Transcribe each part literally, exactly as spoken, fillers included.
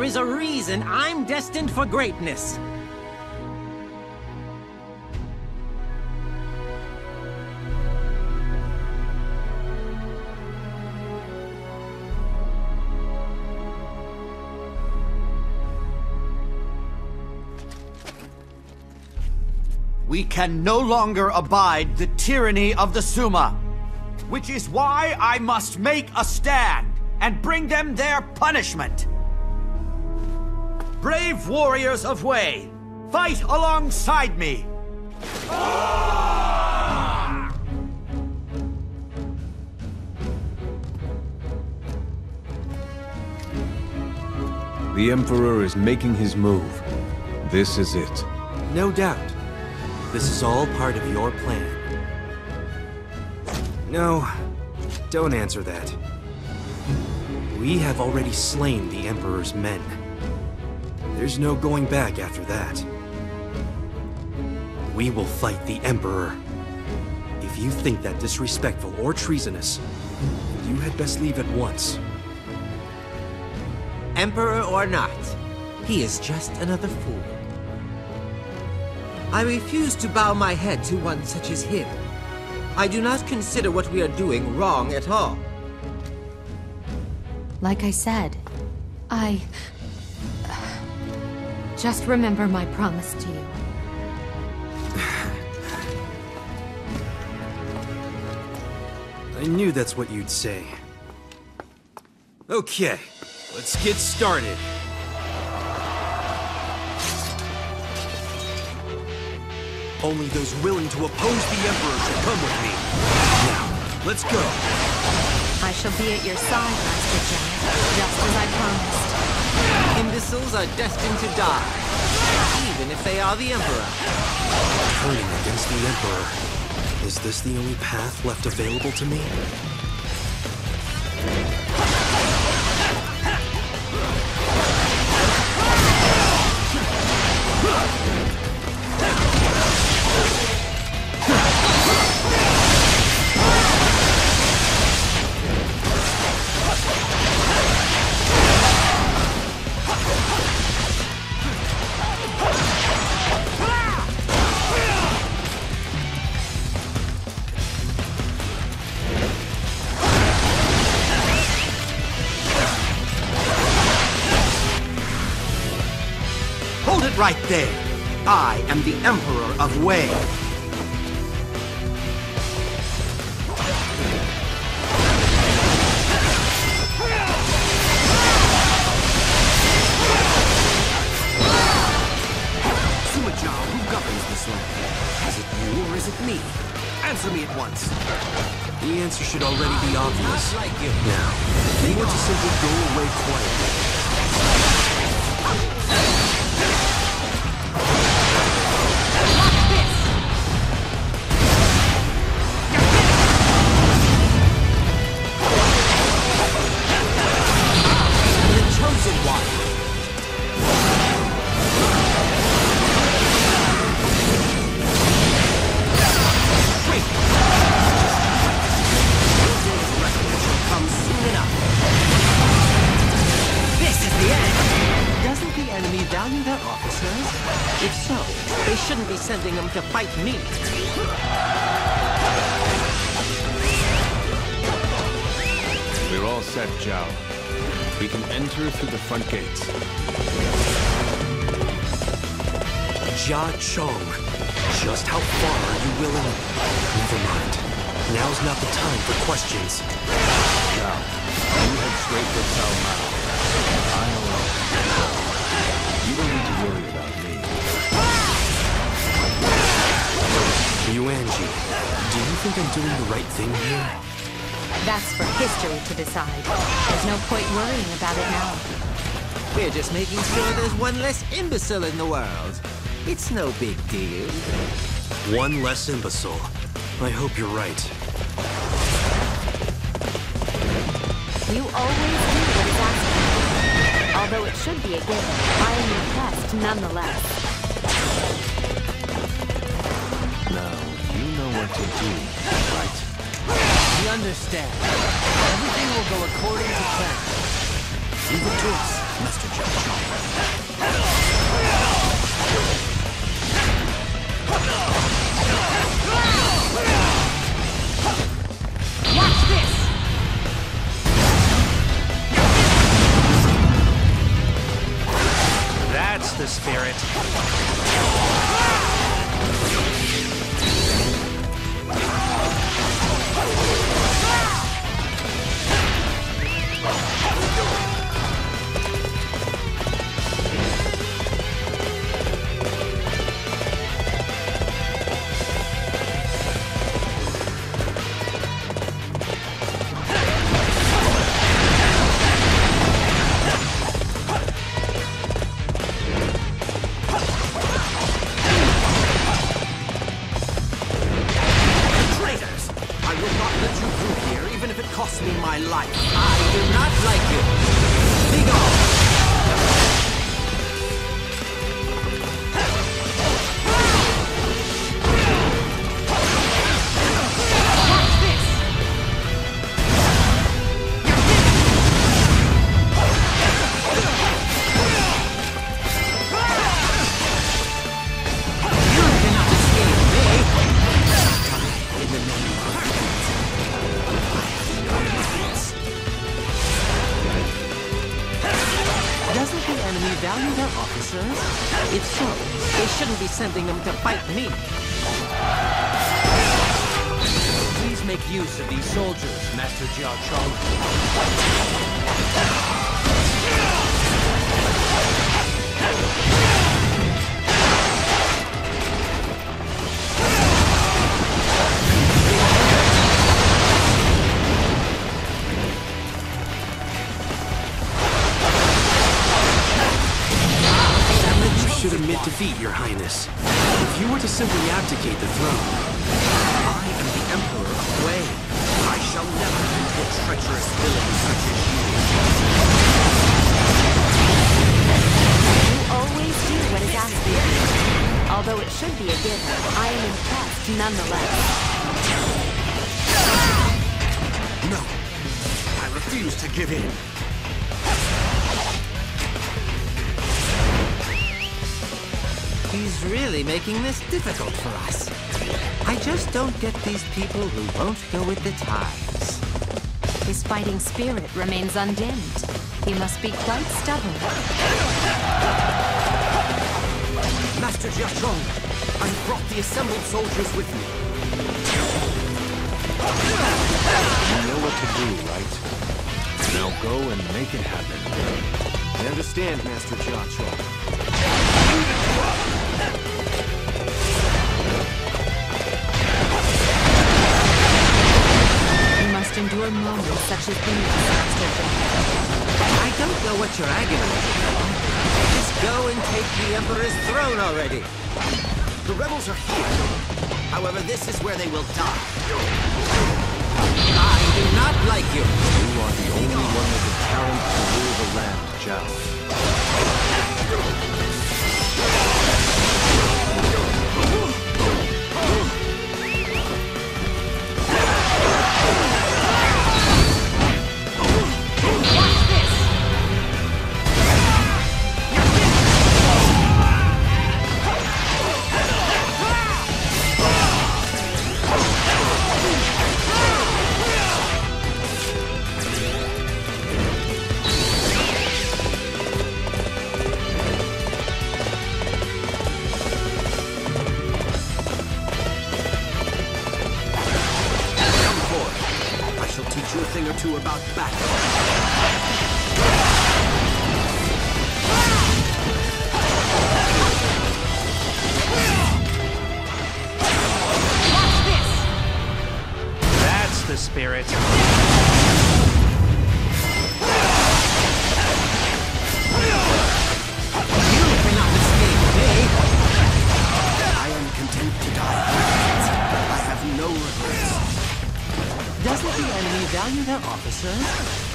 There is a reason I'm destined for greatness. We can no longer abide the tyranny of the Suma, which is why I must make a stand and bring them their punishment. Brave warriors of Wei, fight alongside me! Ah! The Emperor is making his move. This is it. No doubt. This is all part of your plan. No, don't answer that. We have already slain the Emperor's men. There's no going back after that. We will fight the Emperor. If you think that disrespectful or treasonous, you had best leave at once. Emperor or not, he is just another fool. I refuse to bow my head to one such as him. I do not consider what we are doing wrong at all. Like I said, I... just remember my promise to you. I knew that's what you'd say. Okay, let's get started. Only those willing to oppose the Emperor should come with me. Now, let's go. I shall be at your side, Master Jia, just as I promised. Imbeciles are destined to die, even if they are the Emperor. Turning against the Emperor, is this the only path left available to me? Right there. I am the Emperor of Wei. Sima Zhao, who governs this land? Is it you or is it me? Answer me at once. The answer should already be obvious. Like you. Now, they want to simply go away quietly. Sending them to fight me. We're all set, Zhao. We can enter through the front gates. Jia Chong, just how far are you willing? Never mind. Now's not the time for questions. Zhao, you head straight for Cao Mao. I alone. You don't need to worry about me. Yuanji, do you think I'm doing the right thing here? That's for history to decide. There's no point worrying about it now. We're just making sure there's one less imbecile in the world. It's no big deal. One less imbecile. I hope you're right. You always do what is asked. Although it should be a given, I am impressed nonetheless. What to do, right? We understand. Everything will go according to plan. Leave it to us, Master Jia Chong. Watch this! That's the spirit. Sending them to fight me. Please make use of these soldiers, Master Jia Chong. You should admit defeat, Your Highness. If you were to simply abdicate the throne, I am the Emperor of Wei. I shall never meet a treacherous villain such as you. You always do what is asked of you. Although it should be a given, I am impressed nonetheless. No, I refuse to give in. He's really making this difficult for us. I just don't get these people who won't go with the times. His fighting spirit remains undimmed. He must be quite stubborn. Master Jia Chong, I've brought the assembled soldiers with me. You know what to do, right? Now go and make it happen. I understand, Master Jia Chong. You must endure moments such as these, Master Jia. I don't know what you're agonizing about. Just go and take the Emperor's throne already. The rebels are here. However, this is where they will die. I do not like you. You are the only one with the talent to rule the land, Zhao.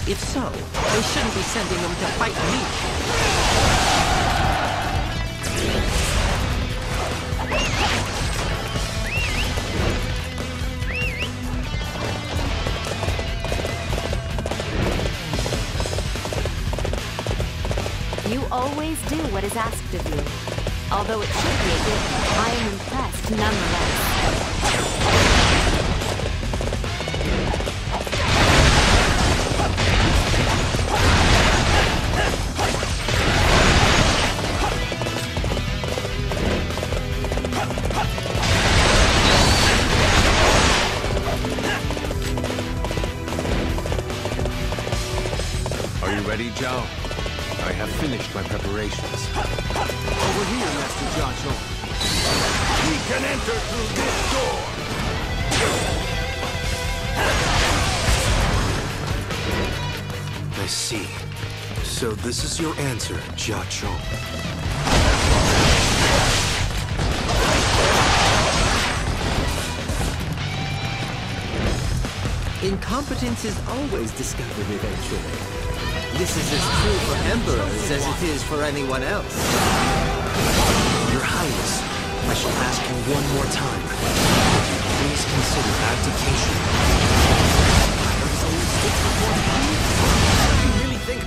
If so, they shouldn't be sending them to fight me. always do what is asked of you. Although it should be a gift, I am impressed nonetheless. Ready, Zhao? I have finished my preparations. Over here, Master Jia Chong. We can enter through this door! I see. So this is your answer, Jia Chong. Incompetence is always discovered eventually. This is as true for emperors as it is for anyone else. Your Highness, I shall ask you one more time. Please consider abdication. Do you really think?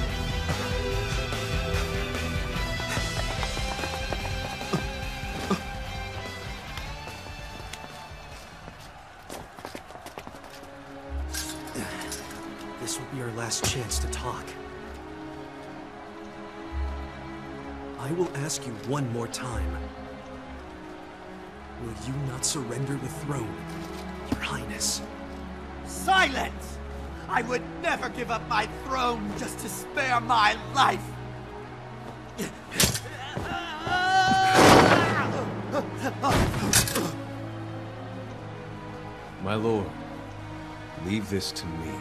This will be our last chance to talk. I will ask you one more time. Will you not surrender the throne, Your Highness? Silence! I would never give up my throne just to spare my life! My lord, leave this to me.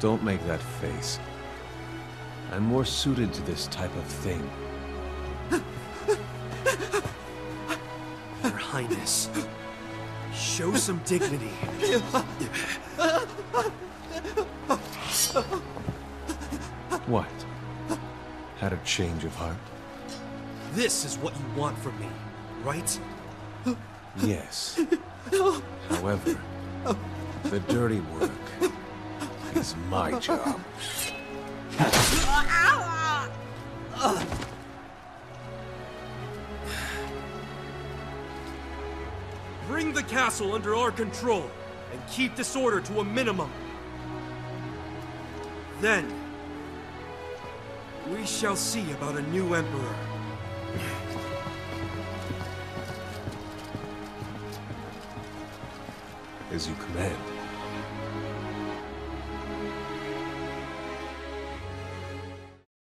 Don't make that face. I'm more suited to this type of thing. Your Highness, show some dignity. What? Had a change of heart? This is what you want from me, right? Yes. However, the dirty work is my job. Bring the castle under our control and keep disorder to a minimum. Then, we shall see about a new emperor. As you command.